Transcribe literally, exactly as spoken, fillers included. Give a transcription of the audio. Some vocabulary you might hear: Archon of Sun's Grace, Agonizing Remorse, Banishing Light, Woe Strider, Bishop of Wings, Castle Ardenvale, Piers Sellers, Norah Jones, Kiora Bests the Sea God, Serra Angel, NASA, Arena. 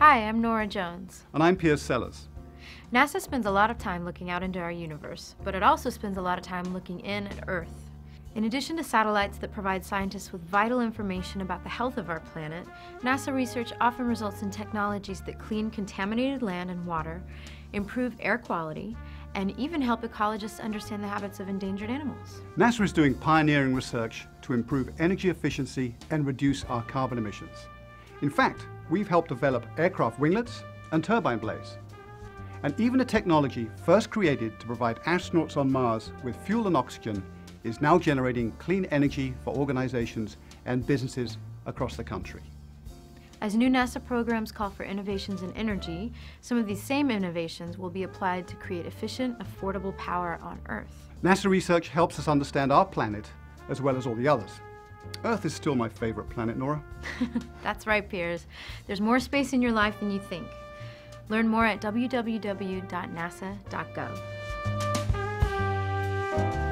Hi, I'm Norah Jones. And I'm Piers Sellers. NASA spends a lot of time looking out into our universe, but it also spends a lot of time looking in at Earth. In addition to satellites that provide scientists with vital information about the health of our planet, NASA research often results in technologies that clean contaminated land and water, improve air quality, and even help ecologists understand the habits of endangered animals. NASA is doing pioneering research to improve energy efficiency and reduce our carbon emissions. In fact, we've helped develop aircraft winglets and turbine blades, and even a technology first created to provide astronauts on Mars with fuel and oxygen is now generating clean energy for organizations and businesses across the country. As new NASA programs call for innovations in energy, some of these same innovations will be applied to create efficient, affordable power on Earth. NASA research helps us understand our planet as well as all the others. Earth is still my favorite planet, Norah. That's right, Piers. There's more space in your life than you think. Learn more at w w w dot nasa dot gov.